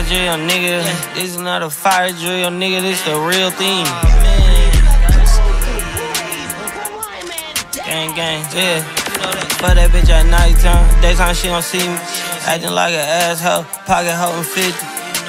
fire drill, nigga. This is not a fire drill, nigga. This the real thing. Gang, gang, yeah. Fuck that bitch at nighttime. Daytime she gon' see me acting like an asshole. Pocket holding 50.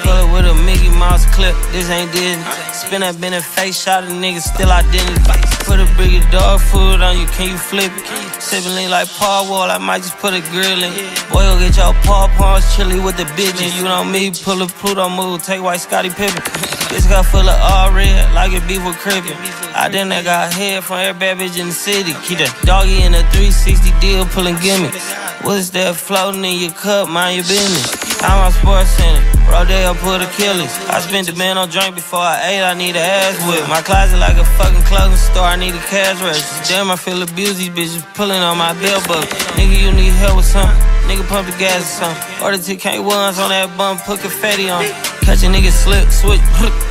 Pull it with a Mickey Mouse clip, this ain't Disney. Spin that bend and face shot a nigga, still identity. Put a brick of dog food on you, can you flip it? Sippin' lean like Paul Wall, I might just put a grill in. Boy, go get your paw pawns chilly with the bitches. You don't me, pull a Pluto move, take white Scotty Pippen. This got full of all red, like it beef with crippin'. I then I got head from every bad bitch in the city. Keep that doggy in a 360 deal, pullin' gimmicks. What's that floating in your cup, mind your business. I'm on Sports Center, Rodeo pulled Achilles. I spent the man on drink before I ate, I need an ass whip. My closet like a fucking clothing store, I need a cash register. Damn, I feel abused, these bitches pulling on my bell buckle. Nigga, you need help with something, nigga pump the gas or something. Order 2K ones on that bum, put confetti on it. Catch a nigga slip, switch,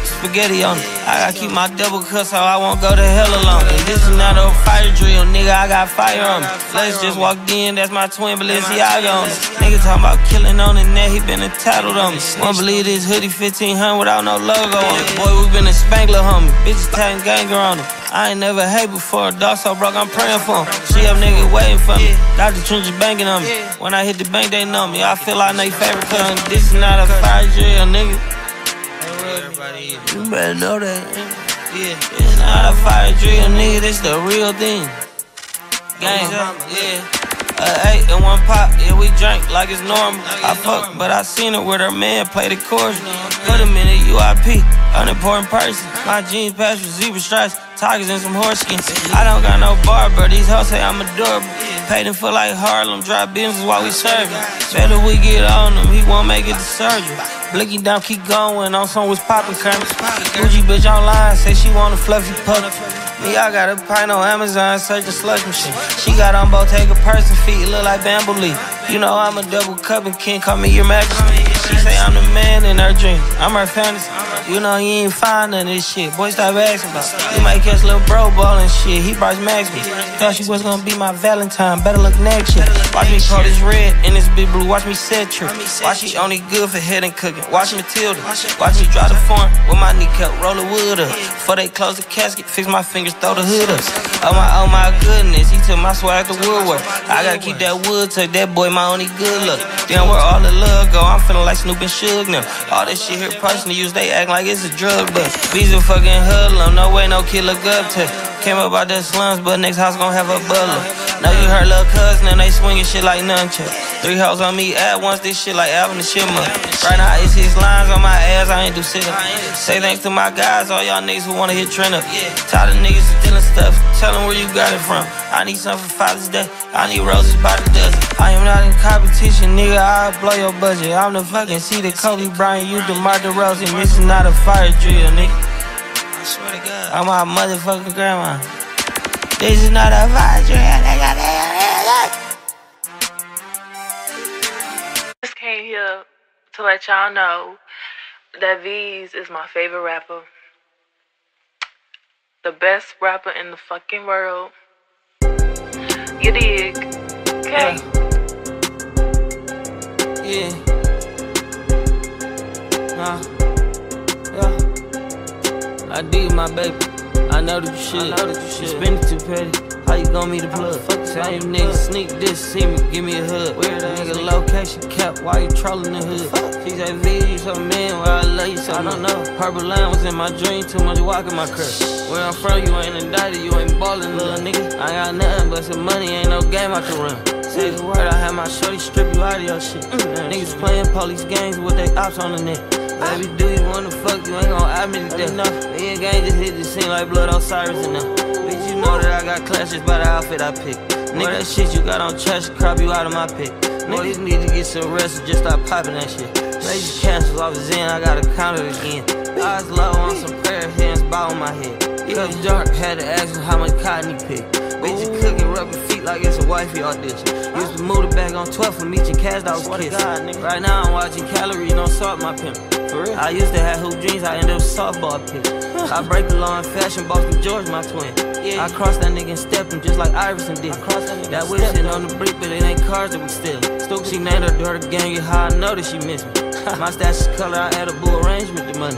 spaghetti on it. I gotta keep my double cut so I won't go to hell alone. This is not a fire drill, nigga, I got fire on me. Let's just walk in, that's my twin, but let's see how I go on it. Nigga talking about killing on the net, he been entitled on me. Won't believe this hoodie 1500 without no logo on it. Boy, we been a Spangler, homie. Bitches tatting ganger on him. I ain't never hate before. Dog so broke, I'm praying for him. She up nigga waiting for me. Dr. Trencher banging on me. When I hit the bank, they know me. I feel like they favorite cousin. This is not a fire drill, nigga. You better know that. Yeah, it's not a fire drill, nigga. This the real thing. Gang, yeah. 8 and 1 pop, yeah, we drank like it's normal. I fucked, but I seen it with her man, play the chorus. Put a minute, UIP, unimportant person. My jeans patched with zebra stripes, tigers and some horse skins. I don't got no bar, bro, these hoes say I'm adorable. Paid him for like Harlem, dry business while we serving. Better we get on him, he won't make it to surgery. Blicky down, keep going, on song was poppin' current. Bougie bitch online, say she want a fluffy puppy. Me, I got a pint on Amazon, searching slush machine. She got on Bottega person feet, look like bamboo leaf. You know I'm a double cup and king, call me your majesty. She say I'm the man in her dream, I'm her fantasy. You know he ain't find none of this shit, boy stop asking about it. You might catch little bro ballin' shit, he brought Max me. Thought she was gonna be my Valentine, better look next year. Watch me call this red and this big blue, watch me set trip. Watch she only good for head and cooking, watch Matilda. Watch me dry the form with my kneecap, roll the wood up. Before they close the casket, fix my fingers, throw the hood up. Oh my goodness, he took my swag to woodwork. I gotta keep that wood, take that boy, my only good luck. Damn, where all the love go, I'm feeling like Snoop and Suge now. All this shit here, personal use, they act like it's a drug bust. Veeze fucking hoodlum, no way, no kid look up to. Came up out the slums, but next house gon' have a butler. Now you heard little cousin, and they swinging shit like nunchucks. 3 hoes on me at once, this shit like Alvin the Chipmunk. Right now it's his lines on my ass, I ain't do sit-up. Say thanks to my guys, all y'all niggas who wanna hit trend up. Tired of niggas stealing stuff, tell them where you got it from. I need something for Father's Day, I need roses by the dozen. I am not in competition, nigga, I'll blow your budget. I'm the fucking see the Kobe Bryant, you DeMar DeRozan. This is not a fire drill, nigga. I swear to God, I'm my motherfucking grandma. This is not a fire drill, nigga. Came here to let y'all know that Veeze is my favorite rapper. The best rapper in the fucking world. You dig? Okay. Yeah. Yeah. I dig my baby. I know that you should. Spend it too petty. How you gon' meet the plug? How you niggas sneak this, see me, give me a hood. Nigga location kept, why you trolling the hood? She say, V, you so mean, well I love you so I don't know. Purple line was in my dream, too much walk in my crib. Where I'm from, you ain't indicted, you ain't ballin', little nigga. I got nothing but some money, ain't no game I can run. Say the word, I had my shorty strip you out of your shit. Niggas playing police games with they ops on the net. Baby, do you wanna fuck, you ain't gon' admit to death. Me and gang just hit the scene like Blood Osiris and them. Bitch, you know that I got clashes by the outfit I pick. Nigga, that shit you got on trash, crop you out of my pick. Niggas need to get some rest or just stop popping that shit. Lazy cancel, I was in, I gotta count it again. Eyes low on some prayer, hands bow on my head. Cause Dark had to ask him how much cotton he picked. Bitch, you cooking, rubbing feet like it's a wifey audition. Used to move the bag on 12 for meeting cash, I was kissing. Right now I'm watching calories, don't salt my pimp. I used to have hoop dreams, I ended up softball pitch. I break the law in fashion, boss with George, my twin. I crossed that nigga and stepped him just like Iverson did. That whip shit on the brick, but it ain't cars that we steal. She named her daughter gang, how I know that she missed me. My stash is color, I add a blue arrangement to money.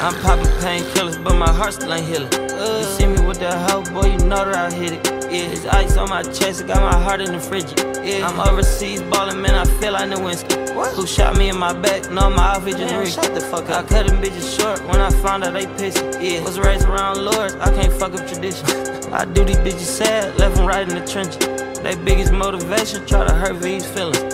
I'm popping painkillers, but my heart still ain't healing. You see me with that hoe, boy, you know that I hit it. Yeah, it's ice on my chest, I got my heart in the frigid. Yeah, I'm overseas ballin', man, I feel like Nowinski. Who shot me in my back? No, my outfit just reeked. Shut the fuck up. I cut them bitches short when I found out they pissed. Yeah, was raised around lords, I can't fuck up tradition. I do these bitches sad, left them right in the trenches. They biggest motivation, try to hurt Veeze's feelings.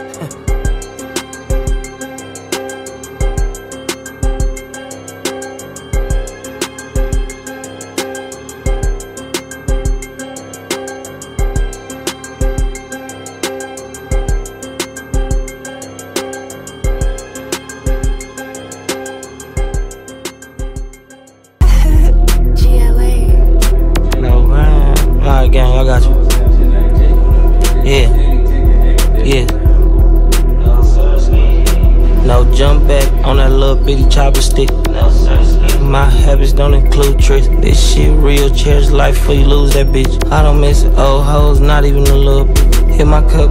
Gang, I got you. Yeah. Yeah. No jump back on that little bitty chopper stick. My habits don't include tricks. This shit real, cherish life before you lose that bitch. I don't miss old hoes, not even a little bit. Hit my cup,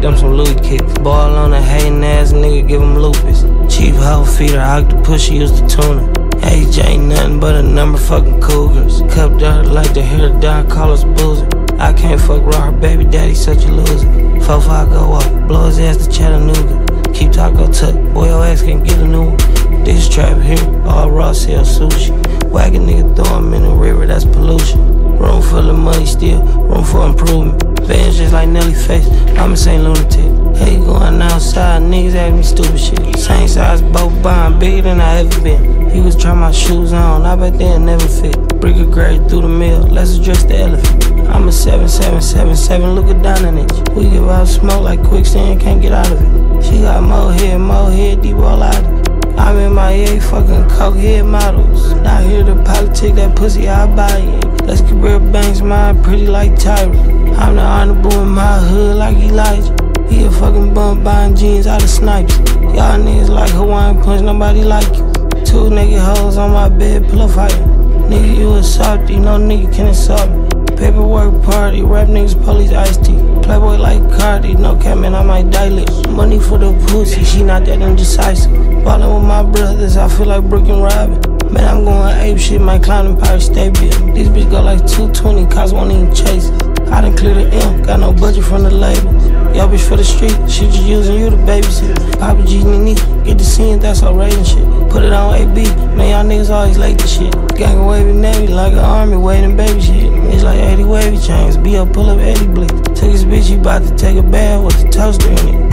dump some Louis kicks. Ball on a hatin' ass nigga, give him lupus. Cheap hoe feeder, octopus, she used to tuna. AJ ain't nothing but a number fucking cougars. Cup dirty like the hair dye, call us boozer. I can't fuck raw, her baby daddy such a loser. 4-5 go off, blow his ass to Chattanooga. Keep taco tuck, boy your ass can get a new one. This trap here, all raw sell sushi. Whack a nigga throw him in the river, that's pollution. Room full of money still, room for improvement. Vans just like Nelly face, I'm a Saint lunatic. Hey, going outside, niggas ask me stupid shit. Same size, both buying bigger than I ever been. He was trying my shoes on, I bet they'll never fit. Brick of grade through the mill, let's address the elephant. I'm a 7-7-7-7, look at dominance. We give out smoke like quicksand, can't get out of it. She got more head, deep all out of it. I'm in my A fucking coke head models. Not here to politic, that pussy I buy it. Let's get real bangs, mine pretty like Tyra. I'm the honorable in my hood like Elijah. He a fucking bum buying jeans out of snipes. Y'all niggas like Hawaiian punch, nobody like you. Two naked hoes on my bed, pillow fighting. Nigga, you a softy, no nigga can insult me. Paperwork party, rap niggas, police, iced tea. Playboy like Cardi, no cap, man, I might dilate. Money for the pussy, she not that indecisive. Ballin' with my brothers, I feel like Brooke and Robin. Man, I'm going ape shit, my climbing Pirate State bill. This bitch got like 220, cops won't even chase it. I done clear the M, got no budget from the label. Y'all bitch for the street, she just using you to babysit. Papa G, Nene, get the scene, that's all rating shit. Put it on AB, man, y'all niggas always late to shit. Gang a wavy navy like an army waiting baby shit. It's like 80 wavy chains, be a pull up 80 blick. Took his bitch, he bout to take a bath with the toaster in it.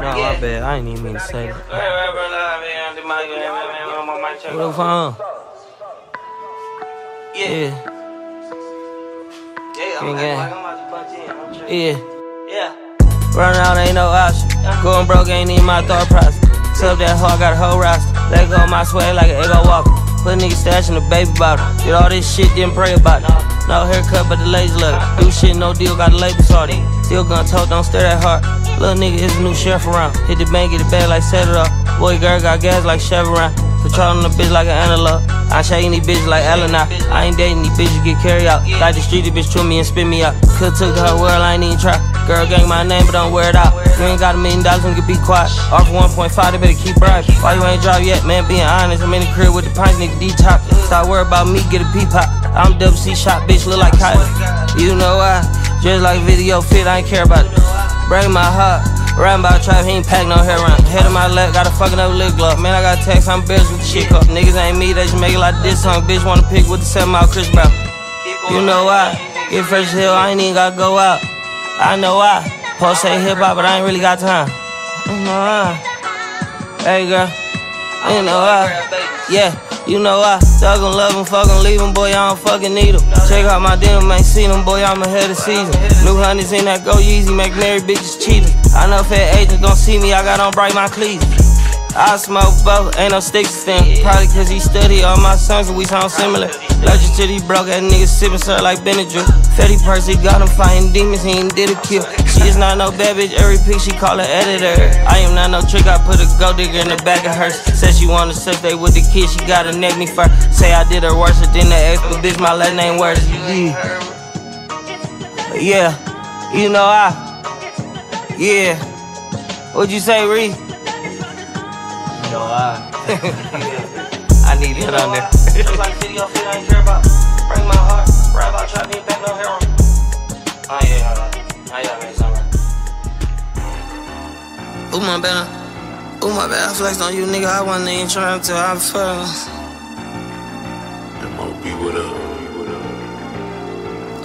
No, my bad. I ain't even mean to say that. What up, huh? Yeah. Yeah. Running out ain't no option. Going broke ain't even my thought process. Sub that hard, got a whole roster. Let go of my swag like an ego walker. Put nigga stash in the baby bottle. Did all this shit, didn't pray about it. No haircut, but the lazy look. Do shit, no deal, got the label sorted. Still gun tote, don't stare that hard. Little nigga is a new sheriff around. Hit the bank, get the bag like set it up. Boy, girl got gas like Chevron. Controlling the bitch like an antelope. I shaking these bitches like Alana. I ain't dating these bitches, get carry out. Like the street, the bitch threw me and spit me out. Could took her world, I ain't even try. Girl gang my name, but don't wear it out. You ain't got $1 million, don't get be quiet. Offer 1.5, they better keep bribing. Why you ain't drop yet, man? Being honest, I'm in the crib with the pints, nigga D-top. Stop worry about me, get a P-pop. I'm double C shot, bitch, look like Kyle. You know why? Just like video fit, I ain't care about it. Break my heart. Riding by a trap, he ain't pack no hair around. Head of my lap, got a fucking up lip glove. Man, I got tax, I'm embarrassed with the shit cup. Niggas ain't me, they just make it like this song. Bitch wanna pick with the 7-mile Chris Brown. You know why? Get fresh hill, I ain't even gotta go out. I know why. Post say hip hop, but I ain't really got time. You know why? Hey girl, you know why? Yeah, you know why? Thug and love him, fucking leave him, boy, I don't fucking need him. Check out my denim, ain't seen him, boy, I'm ahead of season. New honeys in that go Yeezy, make married bitches cheating. I know fat agents gon' see me, I got on bright my cleats. I smoke both, ain't no sticks to them. Probably cause he studied all my songs and we sound similar. Legend to these broke ass niggas sippin' sir like Benadryl. Fetty Percy got him fighting demons, he ain't did a kill. She is not no bad bitch, every pic she call her editor. I am not no trick, I put a gold digger in the back of hers. Said she wanna sex day with the kid, she gotta neck me first. Say I did her worse than the ex, but bitch my last name worse. Yeah, you know I. Yeah. What'd you say, Ree? You know I. I need it on there. Just like city off here, I ain't care about. Break my heart. Rap out, try to back no hair on. Oh yeah, I gotta make something. Ooh, my banner. Ooh, my bad, I flexed on you, nigga. I wasn't even trying to. I'm fast. M.O.B., what up?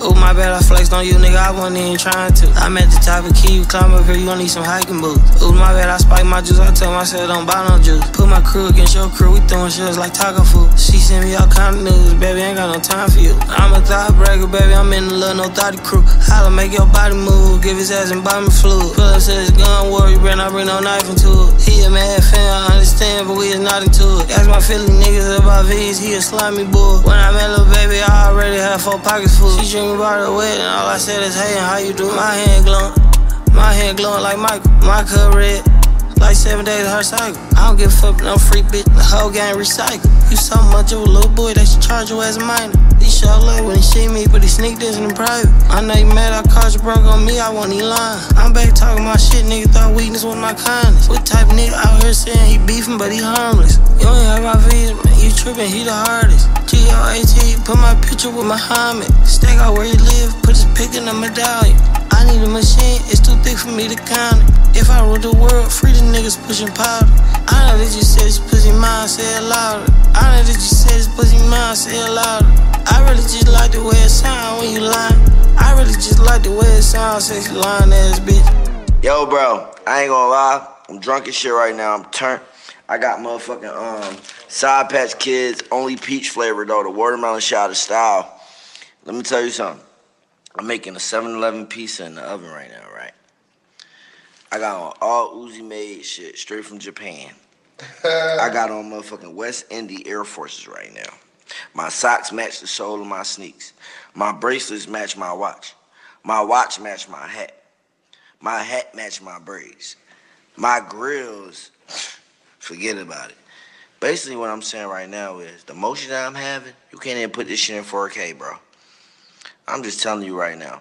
Ooh, my bad, I flexed on you, nigga. I wasn't even trying to. I'm at the top of Key, you climb up here, you gon' need some hiking boots. Ooh, my bad, I spiked my juice. I tell myself, don't buy no juice. Put my crew against your crew, we throwing shots like taco food. She send me all kind of news, baby, ain't got no time for you. I'm a thought breaker, baby, I'm in the little no thoughty crew. Holla, make your body move, give his ass and buy me fluid. Phillip says, gun worry, Brent, I bring no knife into it. He a mad fan, I understand, but we is not into it. That's my Philly niggas about Veeze, he a slimy bull. When I met lil' baby, I already had 4 pockets full. She dreamin' about her wedding, all I said is, hey, and how you do? My hand glowin' like Michael, my cup red. Like 7 days of her cycle. I don't give a fuck, no free bitch, the whole gang recycle. You so much of a little boy, they should charge you as a minor. He show love when he see me, but he sneak this in private. I know you mad, I caught you broke on me, I won't even lie. I'm back talking my shit, nigga thought weakness was my kindness. What type nigga out here saying he beefing, but he harmless? You ain't heard my Veeze, man, you tripping, he the hardest. G-O-A-T, put my picture with Muhammad. Stack out where he live, put his pick in a medallion. I need a machine, it's too thick for me to count it. If I rule the world, free the niggas pushing powder. I know that you said this pussy mine, say it louder. I know that you said this pussy mine, say it louder. I really just like the way it sound when you lying. I really just like the way it sound, sexy lying ass bitch. Yo, bro, I ain't gonna lie, I'm drunk as shit right now, I'm turnt. I got motherfucking Side Patch Kids, only peach flavor though, the watermelon shot of style. Let me tell you something. I'm making a 7-Eleven pizza in the oven right now, right? I got on all Uzi made shit, straight from Japan. I got on motherfucking West Indy Air Forces right now. My socks match the sole of my sneaks. My bracelets match my watch. My watch match my hat. My hat match my braids. My grills, forget about it. Basically what I'm saying right now is the motion that I'm having, you can't even put this shit in 4K, bro. I'm just telling you right now,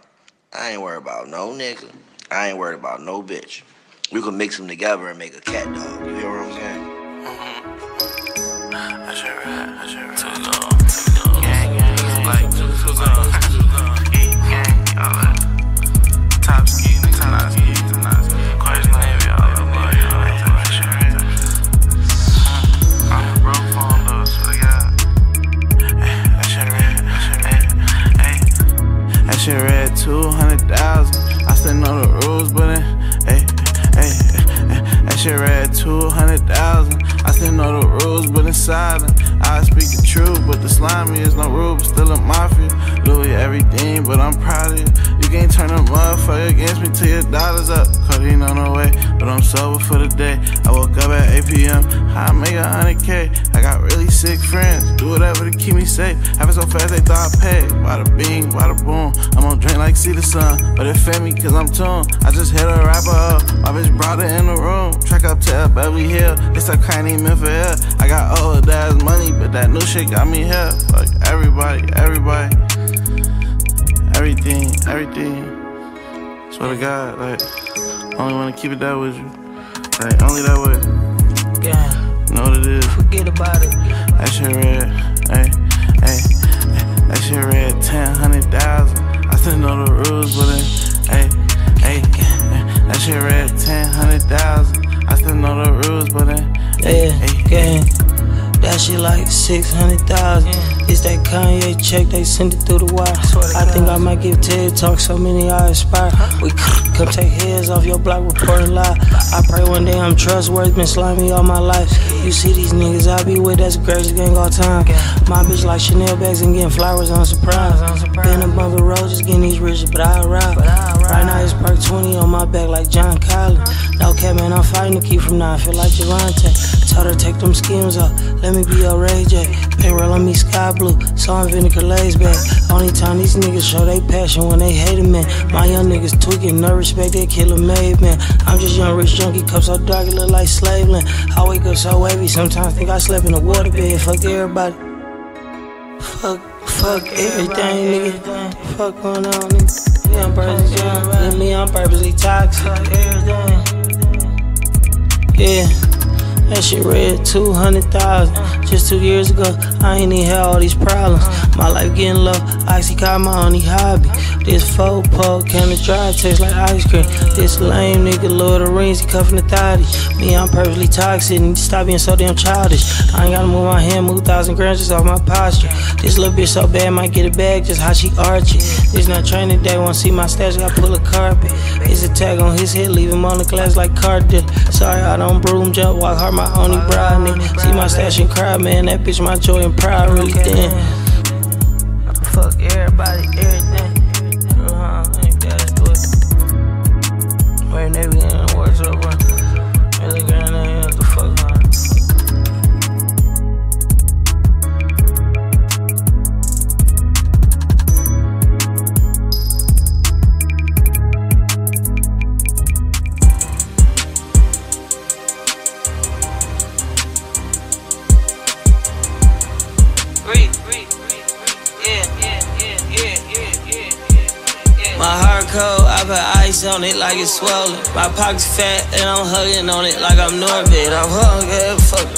I ain't worried about no nigga. I ain't worried about no bitch. You can mix them together and make a cat dog. You hear what I'm saying? Mm-hmm. I should ride, I should ride. Too long, too long. Gang, gang, gang. Like, too long, too long. Eat, gang, all that. Top ski, top ski, top ski. Question Navy, all that. I'm broke on those, so yeah. I should ride, I should ride. Ay, I should ride 200,000. I still know the rules, but that shit read 200,000. I still know the rules, but it's silent. I speak the truth, but the slimy is no rule, but still a mafia. Louis everything, but I'm proud of you. You can't turn a motherfucker against me till your dollars up. Cause you know no way, but I'm sober for the day. I woke up at 8 p.m. I make 100K. I got really sick friends, do whatever to keep me safe. Happen so fast they thought I paid. Bada bing, bada boom. I'm on drink like see the sun, but it fed me cause I'm tuned. I just hit a rapper up, my bitch brought her in the room. Track up to up every hill, it's a kind of meant for hell. I got old ass money, but that new shit got me here. Fuck everybody, everybody, everything, everything. Swear to God, like, only wanna keep it that with you. Like, only that way. Yeah. Know what it is. Forget about it. That shit red, ayy, ayy. That shit red, 10, 100,000. I still know the rules, but then, ayy. Ay, that shit read 10, 100,000. I still know the rules, but then that shit like 600,000. It's that Kanye check, they send it through the wire. I think I might give TED Talk, so many I inspire. We come take heads off your block, reporting live. I pray one day I'm trustworthy, been slimy all my life. You see these niggas I be with, that's the greatest gang all time. My bitch like Chanel bags and getting flowers on surprise. Been above the road, just getting these riches, but I arrive. Right now it's perk 20 on my back like John Collins. No cap, man, I'm fighting to keep from now, I feel like Javante. Told her take them schemes up, let me be your Ray J. Payroll on me sky blue, so I'm Vinny Calais back. Only time these niggas show they passion when they hate a man. My young niggas tweaking, no respect, they kill a made man. I'm just young rich junkie, cup so dark it look like slave land. I wake up so wavy, sometimes think I slept in a water bed. Fuck everybody, fuck everything, nigga. Fuck going on, nigga. Let me, I'm purposely toxic. Yeah, that shit read 200,000 just 2 years ago. I ain't even had all these problems. My life getting low, Oxy caught my only hobby. This faux poke can of dry, taste like ice cream. This lame nigga Lord of the Rings, he cuffin' the thotties. Me, I'm purposely toxic, and stop being so damn childish. I ain't gotta move my hand, move 1,000 grams just off my posture. This little bitch so bad, might get a bag, just how she arch it. This not training day, won't see my stash, gotta pull a carpet. It's a tag on his head, leave him on the glass like car dealer. Sorry, I don't broom jump, walk hard, my only bride, nigga. See my stash and cry, man, that bitch my joy and pride, really damn. Fuck everybody, everything. Ain't that a good? Wait, they be in the wardrobe, bro. And they got nothing else to fuck on. My heart cold, I put ice on it like it's swollen. My pocket's fat and I'm hugging on it like I'm Norbit. I'm hungry, fuck.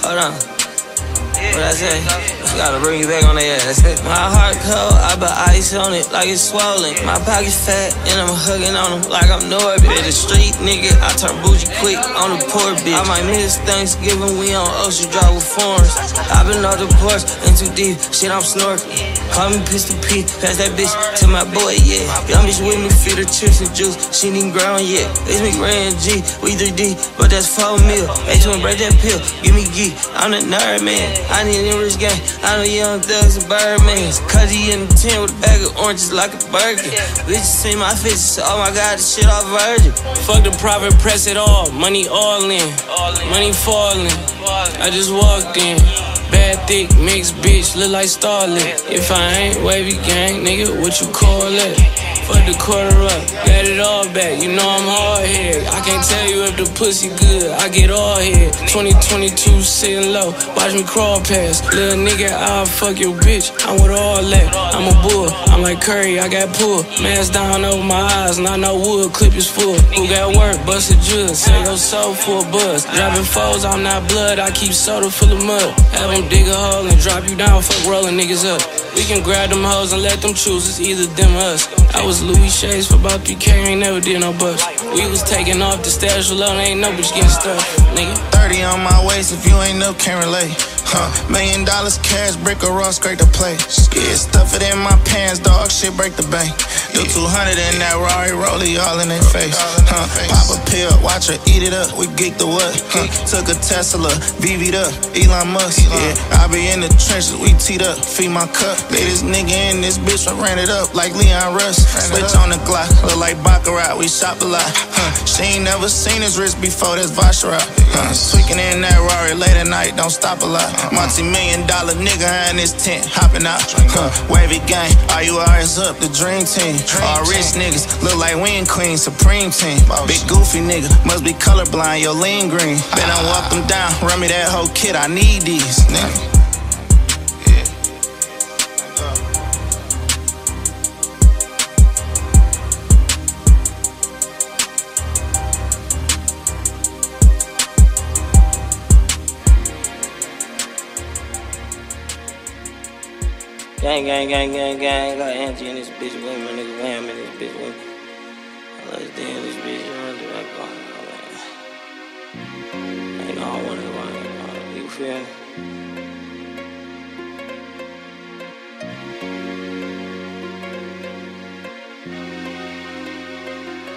Hold on. What I say? I gotta bring you back on that ass. My heart cold, I put ice on it like it's swollen. My pocket's fat and I'm hugging on them like I'm Norbit. The street nigga, I turn bougie quick on the poor bitch. I might miss Thanksgiving, we on Ocean Drive with foreigners. I've been off the porch and too deep, shit, I'm snorkeling. Call me Pistol Pete, pass that bitch to my boy, yeah. Young bitch with me, feed her chips and juice, she ain't ground yet. It's McRae and G, we 3D, but that's 4 mil. H1, break that pill, give me geek, I'm the nerd man. I need a rich gang, I know young thugs and birdmans. Cuddy in the tin with a bag of oranges like a burger. Bitches see my faces, oh my god, this shit all virgin. Fuck the private press at all, money all in, money falling. I just walked in. Bad, thick, mixed bitch, look like starlet. If I ain't wavy gang, nigga, what you call it? Fuck the quarter up, got it all back, you know I'm hard here. I can't tell you if the pussy good, I get all here. 2022 sitting low, watch me crawl past. Little nigga, I'll fuck your bitch, I'm with all that. I'm a bull, I'm like Curry, I got pulled. Mask down over my eyes, and I know wood clip is full. Who got work, bust a drill, sell your soul for a buzz. Driving foes, I'm not blood, I keep soda full of mud. Have them dig a hole and drop you down, fuck rolling niggas up. We can grab them hoes and let them choose, it's either them or us. I was Louis Shades for about 3K, ain't never did no bust. We was taking off the stash alone, ain't no bitch getting stuck, nigga. 30 on my waist, if you ain't up, can't relate. $1 million cash, brick or raw, scrape the place. Yeah, stuff it in my pants, dog, shit, break the bank. Do 200 in that Rari Rollie, all in their face. Pop a pill, watch her eat it up, we geeked the what? Took a Tesla, BB'd up, Elon Musk. Yeah, I be in the trenches, we teed up, feed my cup. They this nigga in this bitch, I ran it up like Leon Russ. Switch on the Glock, look like Baccarat, we shop a lot. She ain't never seen his wrist before, that's Vacheron. Tweaking in that Rari late at night, don't stop a lot. Multi-million-dollar nigga in this tent, hopping out. Wavy gang, all you are is up, the dream team. All rich niggas look like win queen, supreme team. Big goofy nigga, must be colorblind, your lean green. Then I walk them down, run me that whole kit, I need these, nigga. Gang, gang, gang, gang, gang. Got Angie in this bitch with me, my nigga Wham in this bitch with me. I love this in this bitch, you know, do like, oh, I ain't all one of them, you feel me?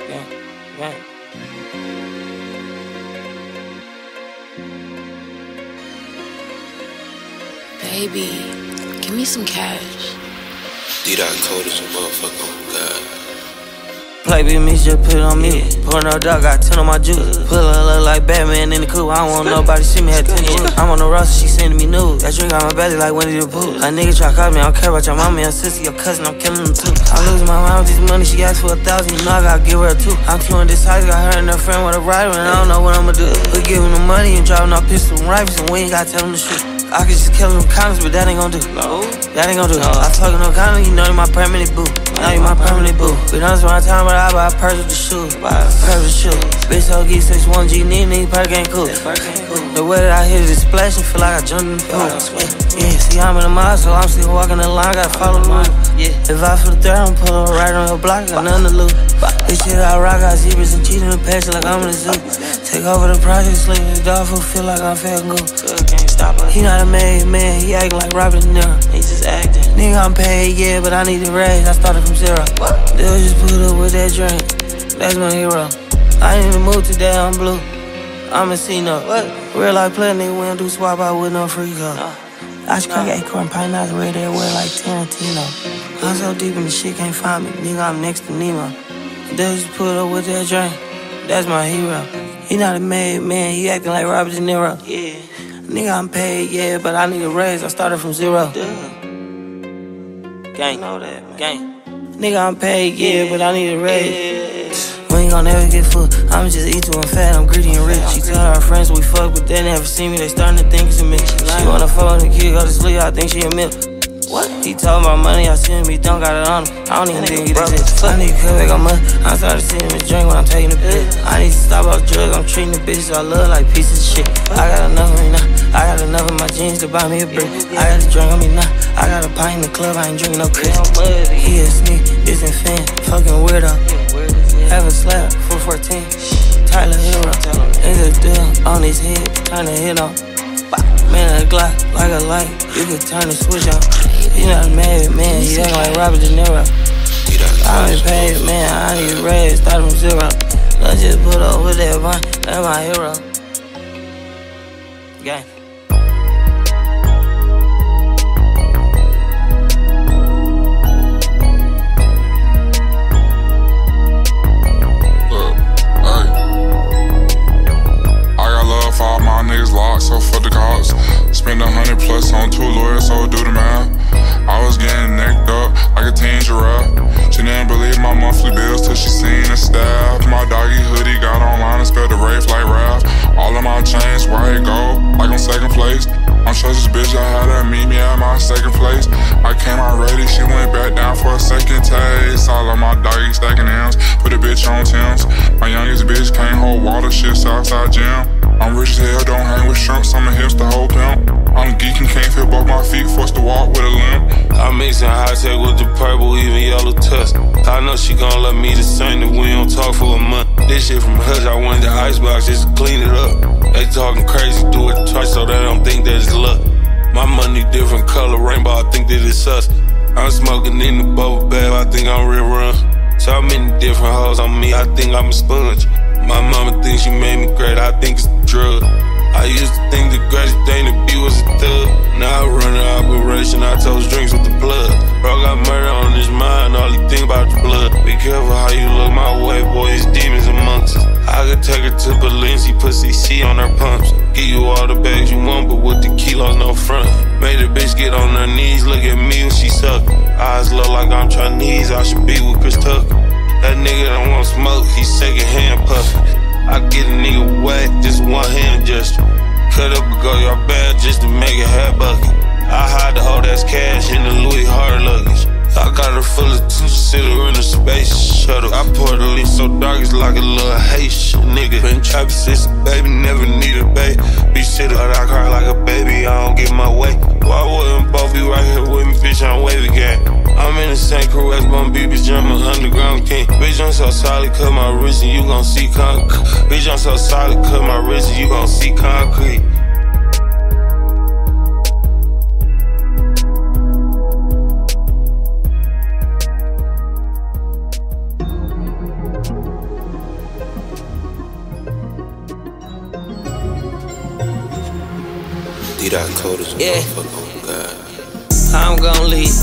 Gang, gang. Baby. Give me some cash. D-Dot cold as a motherfucker, oh god. Play with me, just put it on me. Pour no dog, got 10 on my juice. Pull her look like Batman in the coupe. I don't want nobody see me, had 10 juice. I'm on the roster, she sending me news. That drink on my belly like Winnie the Pooh. A nigga try to call me, I don't care about your mama, your sister, your cousin, I'm killing them too. I lose my mind with this money, she asked for 1,000, you know I gotta give her a 2. I'm 2 indecisive, got her and her friend with a rider, and I don't know what I'ma do. We giving them money and driving our pistols and rifles, and we ain't gotta tell them to shoot. I could just kill them comments, but that ain't gon' do. No, that ain't gon' do. I talkin' no comment, you know you my permanent boo. Now you my permanent boo. Been on my time, but I buy perfect shoes. Bitch, so geek 6'1", need perk ain't cool. The way that I hit it is splashing, feel like I jumped in the pool. Yeah, see, I'm in the mall, so I'm still walking the line, gotta follow the rule. If I for the third, I'm pull up right on her block, got nothing to lose. This shit I rock, got zebras and cheese in the patch like I'm in the zoo. Take over the project, sleep in the dog food, feel like I'm fat and goo. He not a made man, he acting like Robert De Niro. He just acting. Nigga, I'm paid, yeah, but I need a raise, I started from zero. Dude just put up with that drink, that's my hero. I ain't even moved today, I'm blue, I'm a C-note. Real life play, nigga, we don't do swap out with no free go. Ice crack, acorn, pine, I read that way like Tarantino. I'm so deep in the shit, can't find me, nigga, I'm next to Nemo. They just put up with that drink, that's my hero. He not a made man, he acting like Robert De Niro. Yeah, nigga, I'm paid, yeah, but I need a raise, I started from zero. Gang, know that, man. Gang. Nigga, I'm paid, yeah, but I need a raise. We ain't gon' never get full, I'ma just eat till I'm fat, I'm greedy and rich. She tell her friends we fuck, but they never see me, they starting to think it's a mix. She wanna fuck with the kid, go to sleep, I think she a milk. He told my money, I see him, he don't got it on him. I don't even think he does it. I need to come back on money. I started seeing him drink when I'm taking a piss. I need to stop all the drugs, I'm treating the bitches I love like pieces of shit. I got enough right now, I got enough in my jeans to buy me a brick. I got a drink on me now, I got a pint in the club, I ain't drinking no crisp. He a sneak, this and fan, fucking weirdo. Haven't slept, 414, Tyler Hero. There's a deal on his head, trying to hit on. Man, a Glock, like a light, you can turn the switch on. He not a mad man, he acting like Robert De Niro. I ain't paid, man, I need red, start from zero. I just put up with that vine, that's my hero. Gang. So for the cops, spend 100+ on 2 lawyers, so do the math. I was getting necked up like a teen giraffe. She didn't believe my monthly bills till she seen the staff. My doggy hoodie got online and spelled the rave like Raph. All of my chains white gold, like I'm second place. I'm sure this bitch, I had her meet me at my second place. I came out ready, she went back down for a second taste. All of my doggy stacking M's, put a bitch on Tim's. My youngest bitch can't hold water, shit's outside gym. I'm rich as hell, don't hang with shrimps, I'm a hipster, whole pimp. I'm geeking, can't feel both my feet, forced to walk with a limp. I'm mixing high tech with the purple, even yellow tusk. I know she gon' love me the same, that we don't talk for a month. This shit from Hush, I went to Icebox just to clean it up. They talking crazy, do it twice, so they don't think that it's luck. My money different color, rainbow, I think that it's us. I'm smoking in the bubble bath, I think I'm real run. So many different hoes on me, I think I'm a sponge. My mama thinks she made me great, I think it's the drug. I used to think the greatest thing to be was a thug. Now I run an operation, I toast drinks with the blood. Bro got murder on his mind, all he think about the blood. Be careful how you look my way, boy, it's demons amongst us. I could take her to Balenci, put CC on her pumps. Give you all the bags you want, but with the kilos no front. Made the bitch get on her knees, look at me when she suckin'. Eyes low like I'm Chinese, I should be with Chris Tucker. That nigga don't want smoke, he secondhand puffin'. I get a nigga whack, just one hand gesture. Cut up and go your bad just to make a hat bucket. I hide the whole ass cash in the Louis hard luggage. I got her full of two-sitter in a space shuttle. I pour the leaf so dark it's like a little Haitian nigga. Been trappin' since a baby, never need a bae. Be shittin', but I cry like a baby, I don't get my way. Why wouldn't both be right here with me, bitch, I'm wavy gang. I'm in the same crew as Bum B, bitch, I'm an underground king. Bitch, I'm so solid, cut my wrist and you gon' see concrete. Bitch, I'm so solid, cut my wrist and you gon' see concrete. D-Dot cold as a motherfucker, God. I'm gon' leave.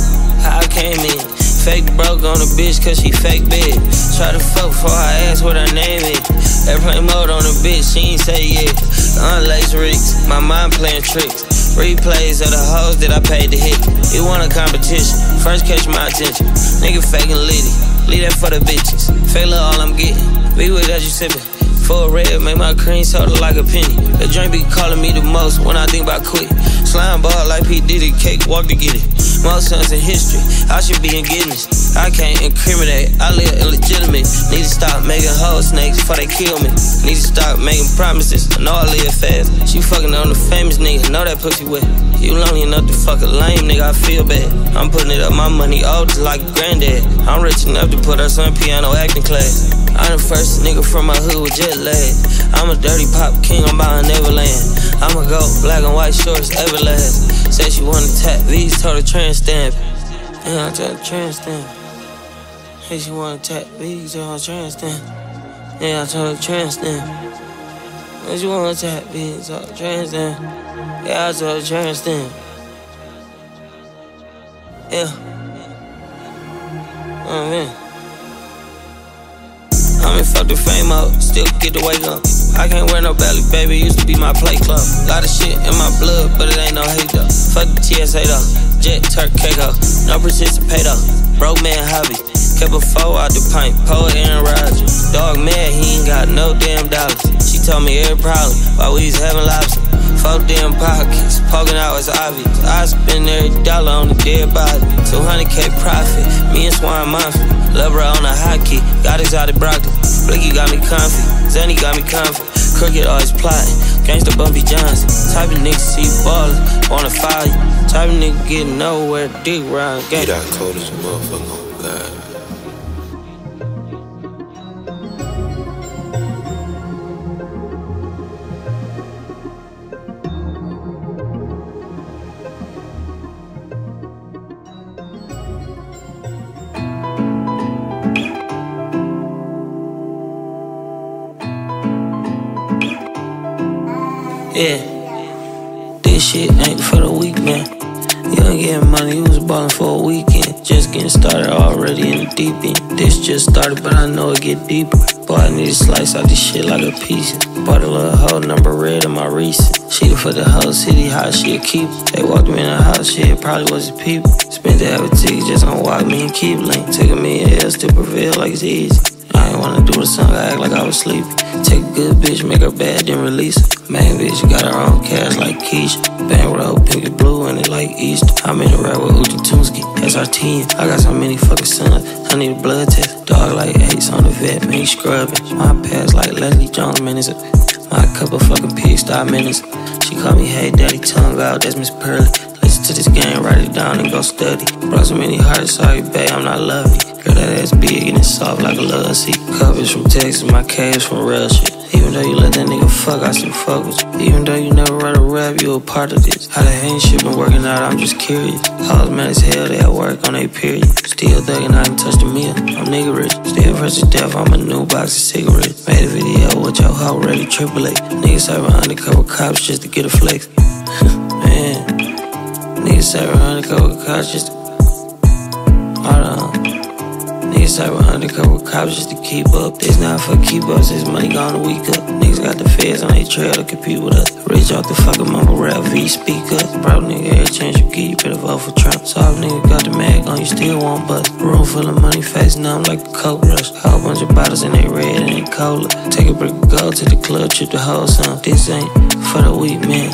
I came in, fake broke on the bitch cause she fake big. Try to fuck for her ass what her name is. Airplane mode on the bitch, she ain't say yeah. Unlace rigs, my mind playing tricks. Replays of the hoes that I paid to hit. It won a competition, first catch my attention. Nigga faking litty, leave that for the bitches. Fake love all I'm getting, be with that you sippin'. Full red, make my cream soda like a penny. The drink be calling me the most when I think about quit. Slime ball like P. Diddy, cake walk to get it. More sons in history, I should be in Guinness. I can't incriminate, I live illegitimate. Need to stop making hoe snakes before they kill me. Need to stop making promises, I know I live fast. She fucking on the famous nigga, know that pussy wet. You lonely enough to fuck a lame nigga, I feel bad. I'm putting it up, my money old just like granddad. I'm rich enough to put us on piano acting class. I'm the first nigga from my hood with jet lag. I'm a dirty pop king, I'm buying Neverland. I'ma go black and white shorts everlast. Said she wanna tap Veeze, told her trans stamp. Yeah, I told her trans stamp. Hey, she wanna tap Veeze, told her trans stamp. Yeah, I told her trans stamp. Hey, she wanna tap Veeze, told her trans stamp. Yeah, I told her trans stamp. Yeah. Oh man. I'm in fuck the fame mode, still get to wake up. I can't wear no belly, baby, used to be my play club. Lot of shit in my blood, but it ain't no hate though. Fuck the TSA though, jet, turk, cake ho. No participate though, bro man hobby. Kept a foe out the pint, poet Aaron Rodgers. Dog mad, he ain't got no damn dollars. She told me every problem, while we was having lobster. Four damn pockets, poking out is obvious. I spend every dollar on the dead body. 200K profit, me and Swine Monster. Love her on a hockey, got exotic broccoli. Blicky got me comfy, Zanny got me comfy. Crooked always plotting, gangsta Bumpy Johnson. Type of nigga see ballin', wanna fire. Type of nigga get nowhere, dick round gang. Get out cold as a motherfucker, oh God. Yeah, this shit ain't for the weak man. You ain't getting money, you was ballin' for a weekend. Just getting started already in the deep end. This just started, but I know it get deeper. Boy, I need to slice out this shit like a piece. Bought a little hoe, number red in my recent. She for the whole city, how she a keep. They walked me in the house, shit probably wasn't people. Spent the appetite, just on walk me and keep link. Took a million L's to prevail like it's easy. I ain't wanna do the song, I act like I was sleepy. Take a good bitch, make her bad, then release her. Main bitch, got her own cash like Keisha. Bang with a whole pink and blue and it like Easter. I'm in a rap with Uji Tunski, that's our team. I got so many fucking sons, I need a blood test. Dog like Ace on the vet, man, he scrubbing. My past like Leslie Jones, man, it's a... My cup of fucking pig star minutes. She called me, hey, daddy, tongue out, that's Miss Pearly. Listen to this game, write it down and go study. Brought so many hearts, sorry, babe, I'm not loving. Girl, that ass big and it's soft like a love seat. Coverage from Texas, my cash from real shit. Even though you let that nigga fuck, I still fuck with you. Even though you never write a rap, you a part of this. How the hand shit been working out, I'm just curious. I was mad as hell, they at work on their period. Still thugging, I ain't touched a meal, I'm nigga rich. Still versus death, I'm a new box of cigarettes. Made a video with your hoe, ready triple A. Niggas serving undercover cops just to get a flex. Man, niggas serving undercover cops just to... Hold on. Niggas out with undercover cops just to keep up. It's not for keep ups, it's money gone a week up. Niggas got the feds on their trail to compete with us. Rich off the fucking mumble rap, V speak up. Bro, nigga, every chance you get, you better vote for Trump. Soft nigga got the mag on, you still won't bust. Room full of money, face numb like the coke rush. Whole bunch of bottles and they red and they cola. Take a brick of gold to the club, trip the whole sum. This ain't for the weak man.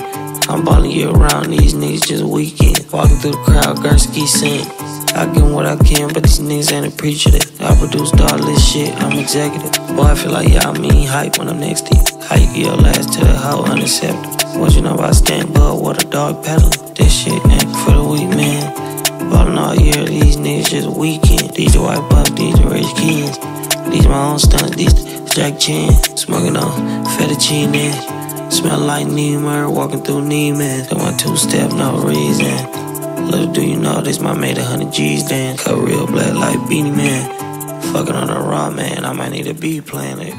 I'm ballin' year round, these niggas just weekend. Walking through the crowd, Gursky sing. I give 'em what I can, but these niggas ain't a preacher that I produced all this shit, I'm executive. Boy, I feel like y'all mean hype when I'm next to you. How you get your last to the hoe unacceptable? What you know about stand bud, what a dog peddling? This shit ain't for the weak man. Ballin' all year, these niggas just weekend. These the white buck, these the rich kids. These my own stunts, these the Jack Chan. Smoking on fettuccine edge. Smell like Neimer, walking through Neiman. That one two-step, no reason. Little do you know, this my made 100 G's then. Cut real black like Beanie Man. Fucking on the raw man, I might need a B plan it.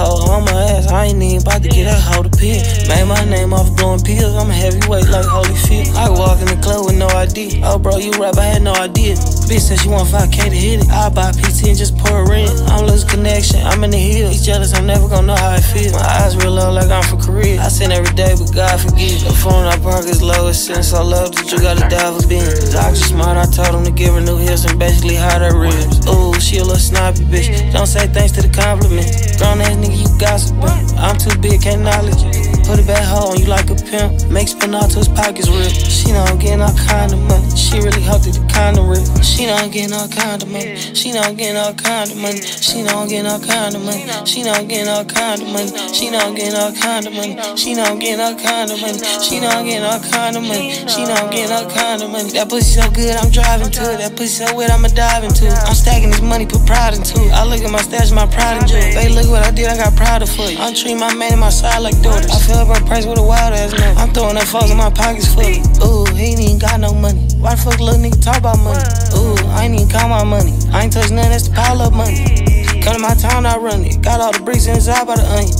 On my ass, I ain't even about to get a hold of pill. Made my name off blowing pills, I'm a heavyweight like Holyfield. I walk in the club with no ID. Oh, bro, you rap, I had no idea. Bitch said she want 5K to hit it. I buy PT can just pour rent. I'm lose connection, I'm in the hills. He's jealous, I'm never gonna know how I feel. My eyes real low like I'm from Korea. I sin every day, but God forgive. The phone I park is lowest since I love that you gotta die for being. The doctor's smart, I told him to give her new heels and basically hide her ribs. Ooh, she a little snobby bitch. Don't say thanks to the compliment. Grown ass nigga, you gossiping. I'm too big, can't knowledge. Put a bad hoe on you like a pimp. Make spin out to his pockets rip. She don't get all kind of money. She really hope that the condom rip. She don't get all kind of money. She don't get all kind of money. She don't get all kind of money. She don't get all kind of money. She don't get all kind of money. She don't get all kind of money. She don't get all kind of money. She don't get all kind of money. That pussy so good, I'm driving to it. That pussy so wet, I'ma dive into it. I'm stacking this money, put pride into it. I look at my stash, my pride in jewelry. They look what I did, I got pride for you. I'm treating my man and my side like daughters. I fill up her price with a wild ass man. I'm throwing that falls in my pockets full. Ooh, he ain't even got no money. Why the fuck little nigga talk about money? Ooh, I ain't even count my money. I ain't touch none, that's the pile up money. Come to my town, I run it. Got all the bricks inside by the onion.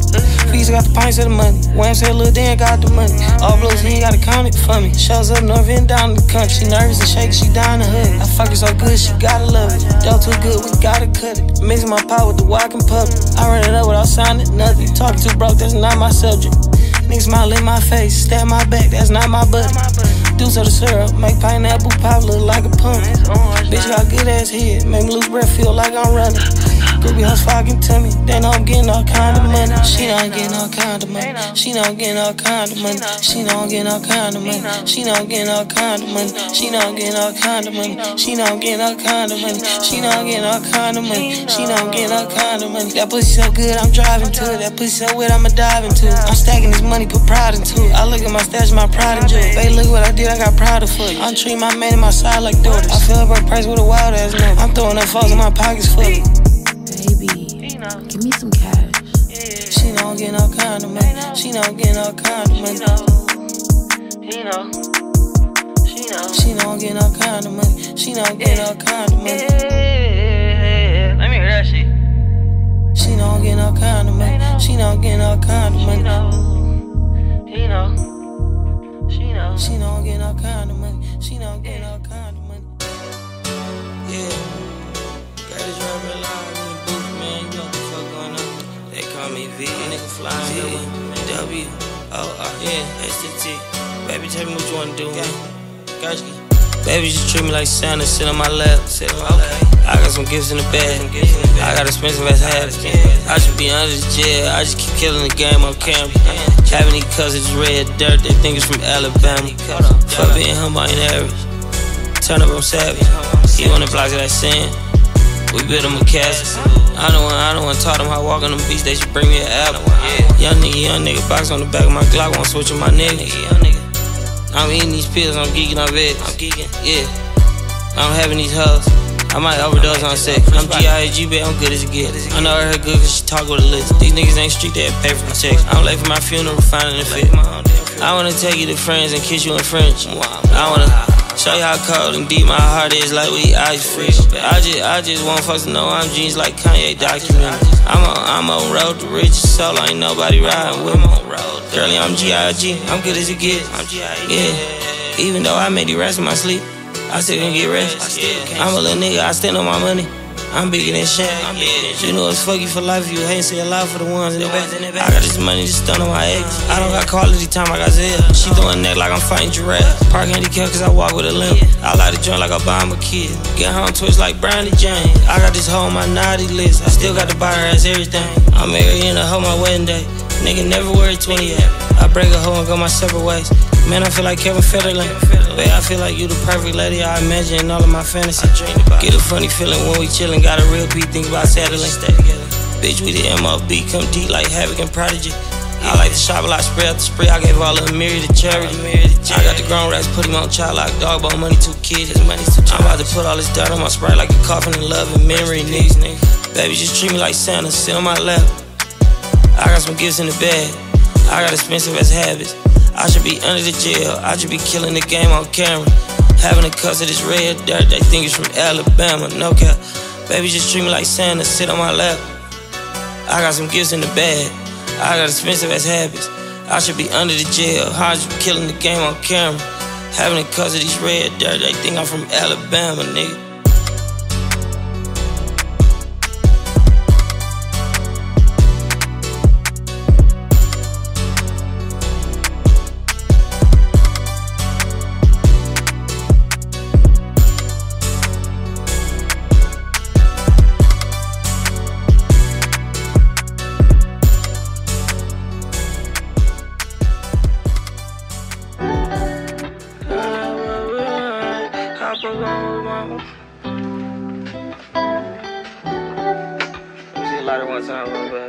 Veeze got the pints of the money. Wham said Lil Dan got the money. All blues, he ain't gotta count it for me. Shows up north and down the country. She nervous and shaky, she down the hood. I fuck her so good, she gotta love it. Dough too good, we gotta cut it. Mixing my pot with the walking puppet. I run it up without signing nothing. Talking too broke, that's not my subject. Niggas smile in my face, stab my back, that's not my buddy. Deuce of the syrup, make pineapple pop look like a pumpkin. Bitch got good ass head, make me lose breath, feel like I'm running. Groupie hoes fucking to me, they know I'm getting all kind of money. She don't get all kind of money. She don't get all kind of money. She don't get all kind of money. She don't get all kind of money. She don't get all kind of money. She don't get all kind of money. She don't get all kind of money. She don't get all kind of money. That pussy so good, I'm driving to it. That pussy so wet, I'ma dive into it. I'm stacking this money. Put pride into it. I look at my stash, my pride in jewelry. They look what I did, I got pride of it. I'm treating my man and my side like daughters. I fill up her price with a wild ass man. I'm throwing up falls in my pockets full. Baby, give me some cash. She don't get all kind of money. She don't get all kind of money. She don't get all kind of money. She don't get all kind of money. Let me hear that shit. She don't get all kind of money. She don't get all kind of money. She don't get all kind of money. She don't get all kind of money. Yeah, got this rubber line in the booth, man. You know what the fuck going on? They call me Veeze, nigga flying the way. WORST. Baby, tell me what you wanna do, man. Got you. Baby, you treat me like Santa, sit on my lap. I got some gifts in the bag. I got expensive ass hats. I should be under the jail. I just keep killing the game on camera. Having these cousins red dirt, they think it's from Alabama. Fuck being humble, I ain't average. Turn up, I'm savage. He on the blocks that I send. We build him a castle. I don't wanna taught them how I walk on the beach, they should bring me an apple. Young nigga, box on the back of my Glock, won't switch with my nigga. I'm eating these pills, I'm geeking on veg. I'm geeking, yeah. I'm having these hugs. I might overdose on sex. I'm G-I-A-G, bet I'm good as it gets. I know her good cause she talk with a list. These niggas ain't street, they pay for my checks. I'm late for my funeral, finding the fit. I wanna take you to friends and kiss you in French. I wanna show you how cold and deep my heart is, like we ice fresh. I just want folks to know I'm genius like Kanye documentary. I'm on road to riches, so ain't nobody riding with me. Girlie, I'm G.I.G., I'm good as it gets. Yeah, even though I made the rest in my sleep, I still can get rest. I'm a little nigga, I stand on my money. I'm bigger than Shaq. You know it's fuck you for life if you hate, say a lot for the ones in the back. I got this money to stun on my eggs. I don't got quality time, I got Zell. She throwing neck like I'm fighting giraffe. Park handicap cause I walk with a limp. I like to joint like Obama kid. Get home twist like Brownie James. I got this hoe on my naughty list. I still got to buy her ass everything. I'm marrying a hoe my wedding day. Nigga never wear a 20 at. I break a hoe and go my separate ways. Man, I feel like Kevin Federline. Babe, I feel like you the perfect lady I imagine in all of my fantasy. Get a funny feeling when we chillin'. Got a real P, think about settling. Bitch, we the M.O.B. Come deep like Havoc and Prodigy. I like to shop a lot, spray out the spray. I gave all of Mary to charity. I got the grown rats, put him on child lock, dog bone money, two kids. I'm about to put all this dirt on my sprite like a coffin in love and memory, nigga. Baby, just treat me like Santa, sit on my lap. I got some gifts in the bag. I got expensive ass habits. I should be under the jail. I should be killing the game on camera. Having the cuss of this red dirt, they think it's from Alabama. No cap. Baby, just treat me like Santa, sit on my lap. I got some gifts in the bag. I got expensive ass habits. I should be under the jail. I should be killing the game on camera. Having the cuss of this red dirt, they think I'm from Alabama, nigga. about it one time, but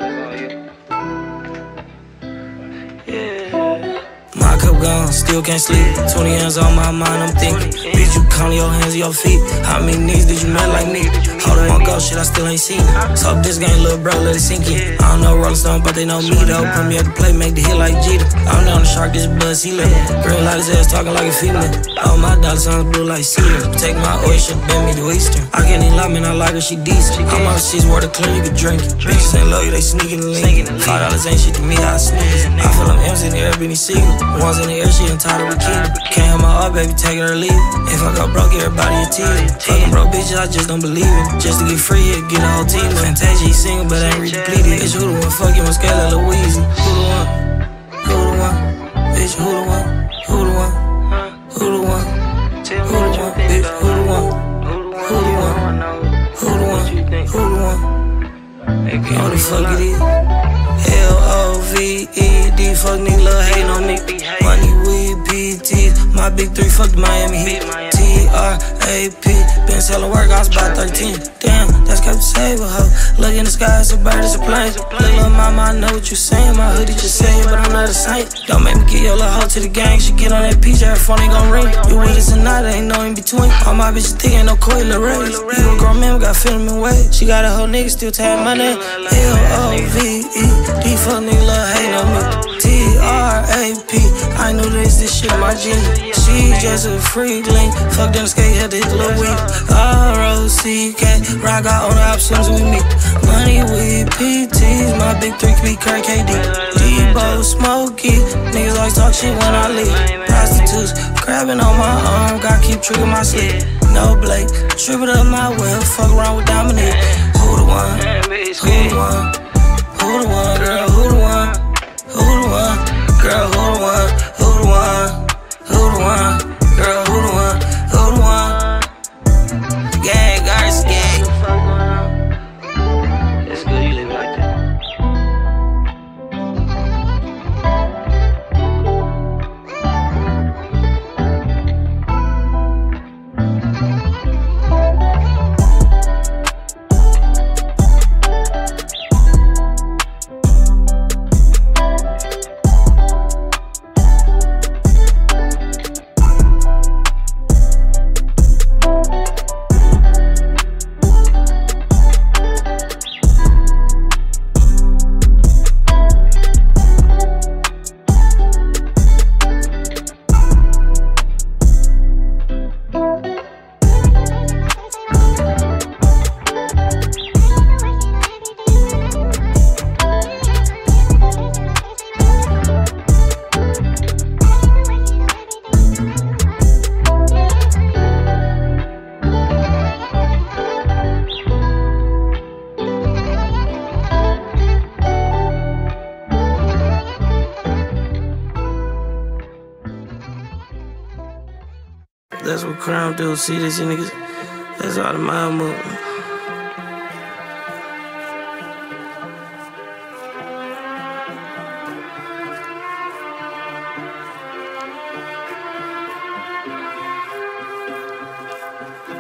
yeah. My cup gone, still can't sleep. 20 hands on my mind, I'm thinking. Bitch, you count your hands, your feet. How many knees did you make like me? Hold on, one go, shit, I still ain't seen. Talk this game, little bro, let it sink in. I don't know Rolling Stone, but they know me though. Put me at the plate, make the hit like Jeter. I'm down the shark, this buzz, he lit. Green light his ass, talking like a female. All my dollar signs blue like cedar. Take my oil, she bend me to Eastern. I can't even lie, man, I like her, she decent. I'm out, she's water clean, you can drink it. Bitches ain't love you, they sneaking the link. $5 ain't shit to me, I sneak it. I feel them M's in the air, Benny Siegel. One's in the air, she entitled to keep. Can't have my up, baby, take her leave. If I go broke, everybody a team. Fucking broke bitches, I just don't believe it. Just to get free, yeah, get a whole team. Fantasia, he single, but I ain't repleted. Bitch, who the one? Fuck you, Muscala, Louise. Who the one? Who the one? Bitch, who the one? Who the one? Who the one? Who the one? Bitch, who the one? Who the one? Who the one? Who the one? Who the fuck it is? L-O-V-E-D, fuck nigga, love hatin' on me. Money, weed, PTs, my big three, fuck Miami Heat. T-R-A-P, been selling work, I was about 13. Damn, that's kept save a hoe. Look in the sky, it's a bird, it's a plane. Little mama, I know what you saying. My hoodie just saying, but I'm not a saint. Don't make me get your little hoe to the gang. She get on that PJ, her phone ain't gon' ring. You with us or not, there ain't no in between. All my bitches thick, ain't no coil or rays. You a grown man, we got feeling and weight. She got a whole nigga, still tagging my name. L-O-V-E-D, fuck nigga, love hatin' on me. T-R-A-P, I knew this shit my genius. She just a freak link. Fuck them skate, had to hit Lil Weep. R-O-C-K, rock out on the options with me. Money with PTs, my big three can be Kirk KD. Debo, Smokey, niggas always talk shit when I leave. Prostitutes, grabbing on my arm, gotta keep tricking my sleep. No Blake, tripping up my well, fuck around with Dominique. Who the one? Who the one? Who the one, girl? Who the one? Who the one? Girl, who the one? Who the one? Who the one? Girl, who the one? Who the one? Gang, ours, gang. What the fuck going on? It's good you live like that. That's what crime do, see this niggas. That's all the mind movement.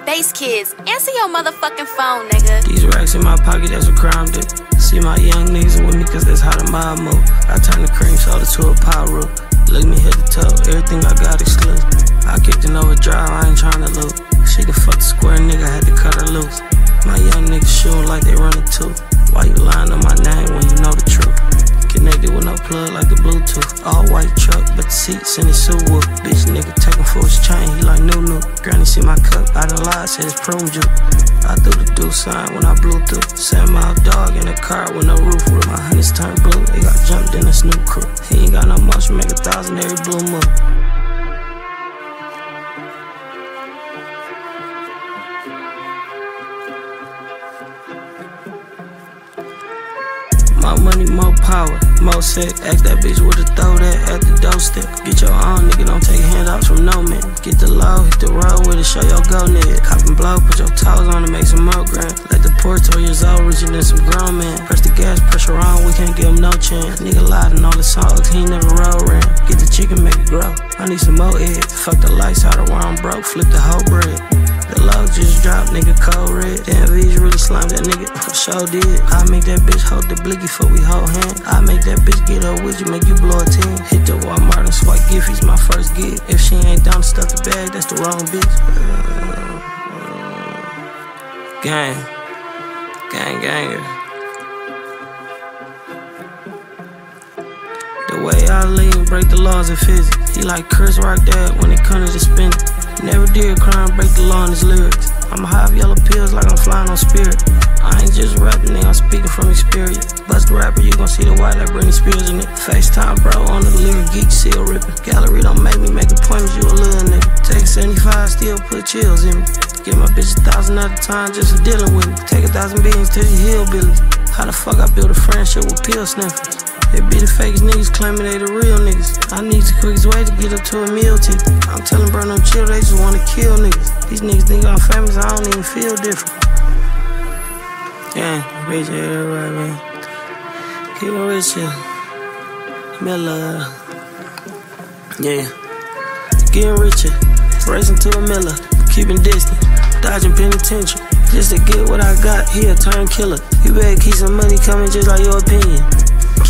Base kids, answer your motherfucking phone, nigga. These racks in my pocket, that's what crime do. See my young niggas with me, cause that's how the mind move. I turn the cream soda to a power root. Look me head to toe, everything I got exclusive. I kicked an overdrive, I ain't tryna loot. She can fuck the square nigga, had to cut her loose. My young niggas shootin' like they runnin' too. Why you lying on my name when you know the truth? Connected with no plug like the Bluetooth. All white truck, but the seats in the Subaru. Bitch nigga taking for his chain, he like new. Granny see my cup, I done lied, said it's prune juice. I threw the do sign when I blew through. 7 mile dog in a car with no roof. With my honeys turned blue, it got jumped in a snoop crew. He ain't got no much, make 1,000 every blue move. More money, more power, more sex. Ask that bitch where to throw that at the doorstep. Get your own, nigga, don't take handouts from no man. Get the low, hit the road with it, show your go, nigga. Cop and blow, put your toes on and make some more grand. Let the poor 12 years old richer than some grown man. Press the gas, pressure on, we can't give him no chance. Nigga lied in all the songs, he never roll ran. Get the chicken, make it grow. I need some more eggs. Fuck the lights out of where I'm broke, flip the whole bread. The low just dropped, nigga, cold red. Damn, Veeze really slime that nigga, for sure did. I make that bitch hold the blicky for we hold hand. I make that bitch get up with you, make you blow a 10. Hit the Walmart and swipe Giphy's my first gig. If she ain't down to stuff the bag, that's the wrong bitch. Gang, gang, ganger. The way I lean, break the laws of physics. He like Chris Rock that when it comes to spinning. Never did crime, break the law in his lyrics. I'm high of yellow pills like I'm flying on Spirit. I ain't just rapping, nigga, I'm speaking from experience. Bust the rapper, you gon' see the white like Britney Spears in it. FaceTime, bro, on the lyric geek, seal ripping. Gallery don't make me make appointments, you a little nigga. Take 75, still put chills in me. Give my bitch 1,000 at a time just for dealing with me. Take 1,000 beans to the hillbillies. How the fuck I build a friendship with pill sniffers? They be the fakest niggas claiming they the real niggas. I need the quickest way to get up to a meal ticket. I'm telling bro, no chill, they just wanna kill niggas. These niggas think I'm famous, I don't even feel different. Yeah, bitch, everybody, man. Keep on rich here. Miller. Yeah. Getting richer. Racing to a Miller. Keeping distance. Dodging penitentiary. Just to get what I got, he a turn killer. You better keep some money coming just like your opinion.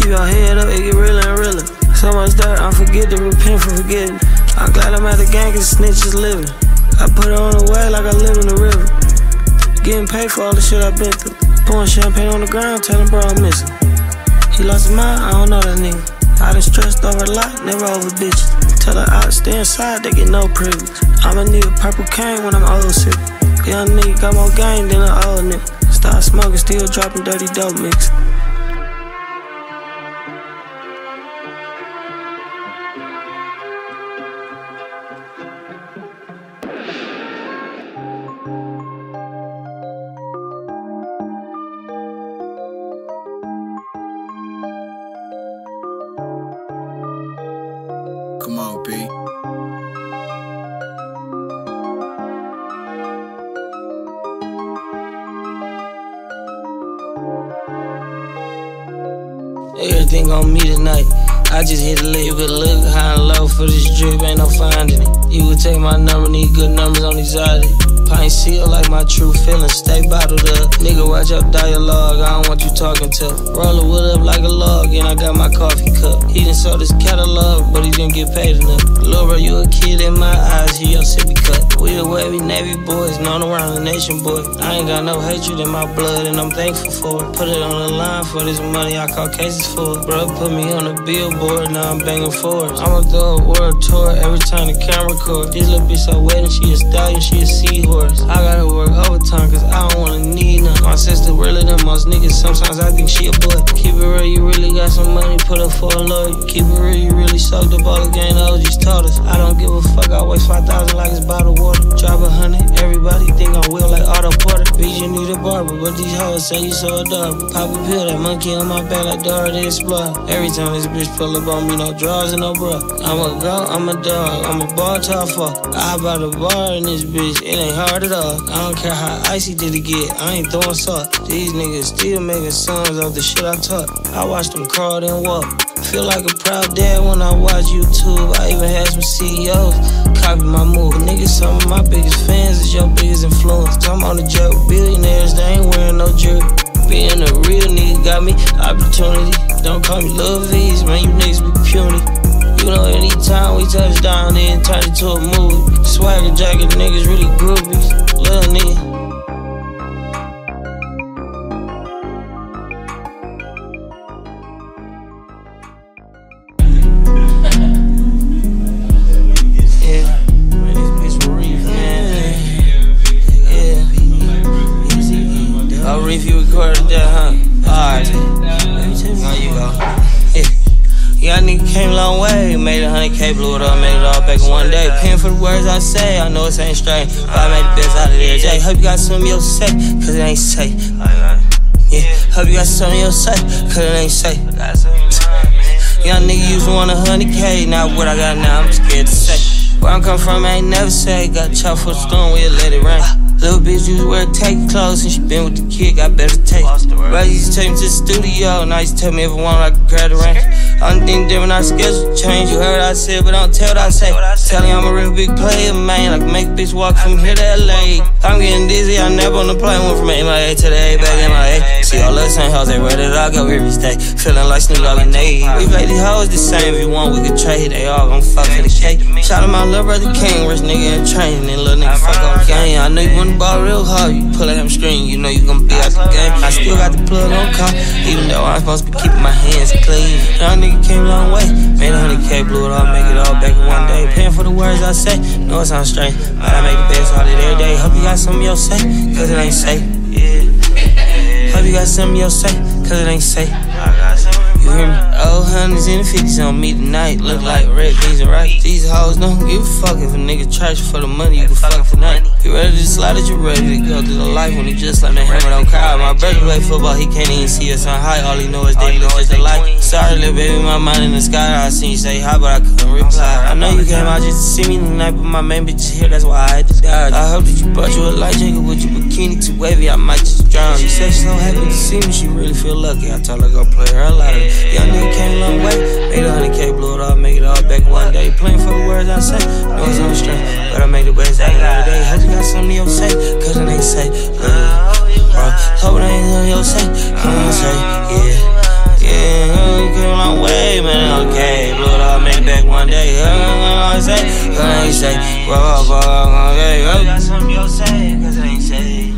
Keep your head up, it get realer and realer. So much dirt, I forget to repent for forgetting. I'm glad I'm at the gang, cause snitches living. I put it on the way like I live in the river. Getting paid for all the shit I've been through. Pouring champagne on the ground, telling bro I miss him. He lost his mind, I don't know that nigga. I done stressed over a lot, never over bitches. Tell her I stay inside, they get no privilege. I'ma need a purple cane when I'm old sick. Young nigga got more game than an old nigga. Start smoking, still dropping dirty dope mix. Come on, B. Everything on me tonight. I just hit a lick. You could look high and low for this drip, ain't no finding it. You could take my number, need good numbers on these oddities. Pine seal like my true feelings, stay bottled up. Nigga, watch up dialogue, I don't want you talking tough. Roll the wood up like a log, and I got my coffee cup. He done sold his catalog, but he didn't get paid enough. Lil' bro, you a kid in my eyes, he your sippy cup. We a wavy Navy boys, known around the nation, boy. I ain't got no hatred in my blood, and I'm thankful for it. Put it on the line for this money, I call cases for it. Bro, put me on a billboard, now I'm banging for it. I'ma throw a world tour every time the camera record. This little bitch so wet, and she a stallion, she a seahorse. I gotta work overtime cause I don't wanna need none. My sister realer than most niggas, sometimes I think she a boy. Keep it real, you really got some money, put up for a lawyer. Keep it real, you really soaked up all the game the OGs taught us. I don't give a fuck, I waste 5,000 like it's bottled water. Drop 100, everybody think I'm will like Otto Porter. Veeze, you need a barber, but these hoes say you so adorable. Pop a pill, that monkey on my back like Dora the Explorer. Every time this bitch pull up on me, no drawers and no bra. I'm a goat, I'm a dog, I'm a bar top fuck. I bought the bar in this bitch, it ain't hard. I don't care how icy did it get, I ain't throwing salt. These niggas still making songs off the shit I taught. I watched them crawl then walk. Feel like a proud dad when I watch YouTube. I even had some CEOs copy my move. Niggas, some of my biggest fans is your biggest influence. I'm on the joke, billionaires, they ain't wearing no jerk. Being a real nigga got me opportunity. Don't call me Lil Veeze, man, you niggas be puny. You know, anytime we touch down, they turn it to a movie. Swagger jacket niggas really groupies, little nigga. Came a long way, made 100K, blew it up, made it all back in one day. Paying for the words I say, I know it ain't straight, but I made the best out of there. Jay, hope you got something you'll say, cause it ain't safe. Yeah, hope you got something you'll say, cause it ain't safe. Young nigga used to want 100K, now what I got now, I'm scared to say. Where I'm come from, I ain't never say. Got chopped for a storm, we'll let it rain. Little bitch used to wear tape clothes, and she been with the kid, got better taste. Right, you used to take me to the studio, now you used to tell me if I want, I can grab the range. Only thing different, our schedule changed. You heard I said, but don't tell what I say. Tell you I'm a real big player, man. I can make a bitch walk from here to LA. I'm getting dizzy, I never on the plane. Went from MIA to the A, back MIA. See all us St. Jose, where did I go every day? Feeling like Snoop Dogg and Nate. We play these hoes the same, if you want, we could trade. They all gon' fuck for the cake. Shout out my little brother King, rich nigga in training. And little nigga fuck on game. I know you wanna ball real hard, you pull at him screen, you know you gon' be out the game. I still got the plug on car, even though I'm supposed to be keeping my hands clean. Y'all nigga came a long way, made 100K, blew it all, make it all back in one day. Paying for the words I say, know it sounds strange, but I make the best out of it every day. Hope you got something you'll say, cause it ain't safe. Hope you got something you'll say, cause it ain't safe. You hear me? Old hundreds and fifties on me tonight. Look like red beans and rice. These hoes don't give a fuck if a nigga tries you for the money. You can fuck tonight. You ready to slide it, you ready to go through the life. When he just like that hammer, don't cry. My brother play football, he can't even see us on high. All he know is they look just alike. Sorry little baby, my mind in the sky. I seen you say hi, but I couldn't reply. I know you came out just to see me tonight, but my main bitch here, that's why I had to dodge. I hope that you brought you a light jacket with your bikini too wavy, I might just drown. She said she's so happy to see me, she really feel lucky. I told her go play her lottery. Young nigga came a long way, made 100K, blew it all, make it all back one day. Playing for the words I say, know it's on strength, but I make the best out of every day. Hope you got something you'll say, cause it ain't safe. Hope it ain't something you'll say, come on, say, yeah. Came a long way, man, okay, blew it all, make it back one day. Say, cause it ain't safe. Hope you got something you'll say, cause it ain't safe.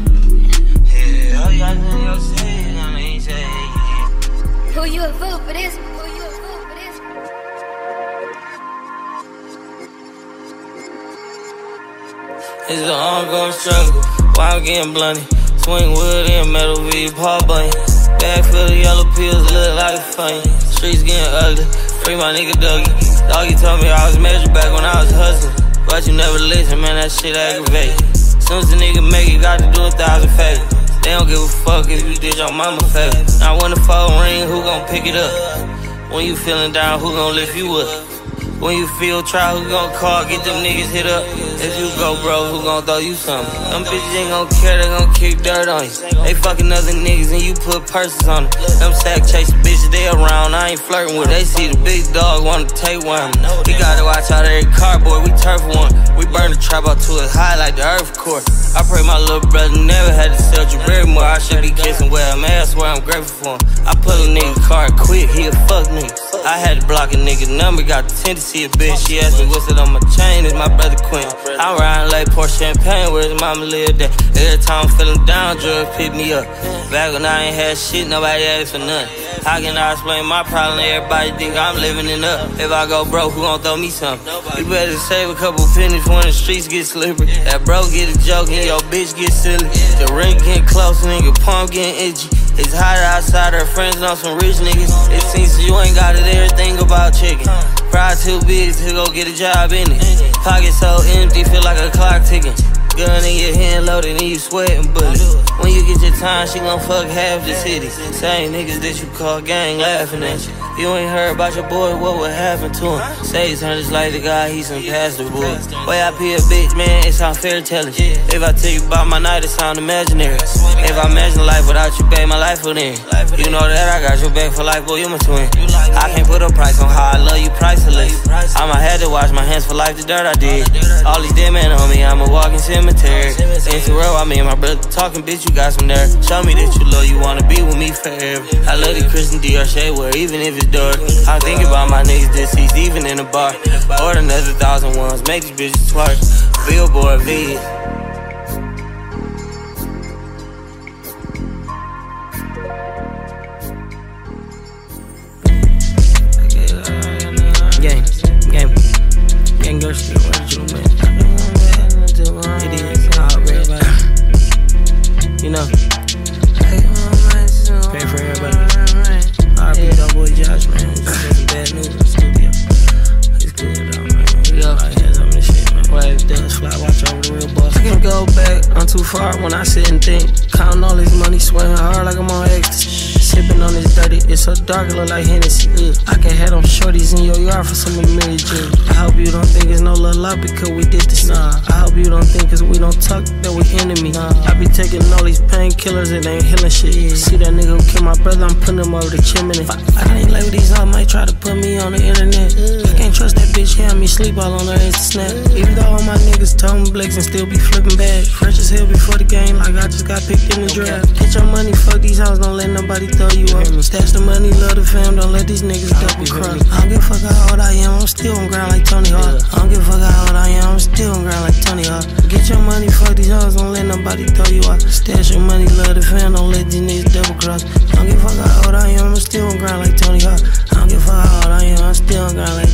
Hope you got something you'll say. Who you a fool for this? Who you a fool for this? It's an ongoing struggle, why I'm getting blunted. Swing wood and metal, V, Paul Bunyan. Bag full of yellow pills, look like a funny. Streets getting ugly, free my nigga Dougie. Doggy told me I was measured back when I was hustling, but you never listen, man, that shit aggravating. Soon as the nigga make it, got to do 1,000 favors. They don't give a fuck if you did your mama favor. Now when the phone ring, who gon' pick it up? When you feeling down, who gon' lift you up? When you feel trial, who gon' call, get them niggas hit up? If you go bro, who gon' throw you something? Them bitches ain't gon' care, they gon' kick dirt on you. They fucking other niggas and you put purses on them. Them sack chasing bitches, they around, I ain't flirting with them. They see the big dog, wanna take one. We gotta watch out every cardboard, we turf one. We burn the trap out to it high like the earth core. I pray my little brother never had to sell you Barrymore. I should be kissing where I'm ass, where I'm grateful for him. I pull a nigga car quick, he a fuck nigga. I had to block a nigga number, got the tendency a bitch. She asked me what's it on my chain, it's my brother Quinn. I'm riding like Port Champagne, where his mama lived at. Every time I'm feeling down, drugs pick me up. Back when I ain't had shit, nobody asked for nothing. How can I explain my problem? Everybody think I'm living it up. If I go broke, who gon' throw me something? You better save a couple pennies when the streets get slippery. That bro get a joke and your bitch get silly. The ring getting close, nigga, palm getting itchy. It's hotter outside, her friends know some rich niggas. It seems you ain't got it, everything about chicken. Pride too big to go get a job in it. Pocket so empty, feel like a clock ticking. Gun in your hand loaded and you sweating bullets. When you get your time, she gon' fuck half the city. Same niggas that you call gang laughing at you. You ain't heard about your boy, what would happen to him? Say his hundreds like the guy, he's some pastor boy. Way I be a bitch, man, it sound fairy telling. If I tell you about my night, it sound imaginary. If I imagine life without you, babe, my life would end. You know that I got your back for life, boy, you my twin. I can't put a price on how I love you, priceless. I'ma have to wash my hands for life, the dirt I did. All these dead men on me, I'm a walking sin. Ain't too real, I mean my brother talking, bitch, you got some nerve. Show me that you love, you wanna be with me forever. I love the Christian Dior shade wear, even if it's dark. I'm thinking about my niggas deceased, even in a bar. Order another 1,000 ones, make these bitches twerk. Billboard Veeze. When I sit and think, counting all this money, sweating hard like I'm on ecstasy, sipping on this dirty, it's so dark, it look like Hennessy. I can have them shorties in your yard for so many minutes. I hope you don't think it's no little up because we did this. I hope you don't think cause we don't talk that we enemy. I be taking all these painkillers, it ain't healing shit. See that nigga who killed my brother, I'm putting him over the chimney. I ain't like these, I might try to put me on the internet. I can't trust that bitch, yeah, me sleep all on her Instagram. Even though all my niggas tongue blicks and still be flipping back. Fresh as hell before the game, like I just got picked in the draft. Get your money, fuck these hoes, don't let nobody throw you up. Stash the money, love the fam, don't let these niggas dump you. I don't give a fuck how old I am, I'm still on ground like Tony Hawk. I don't give a fuck how old I am, I'm still on ground like Tony Hawk. Get your money, fuck these hoes, don't let nobody throw you up. Stash your money, love the fam, don't let these niggas double cross. I don't give a fuck how old I am, I'm still on ground like Tony Hawk. I don't give a fuck how old I am, I'm still on ground like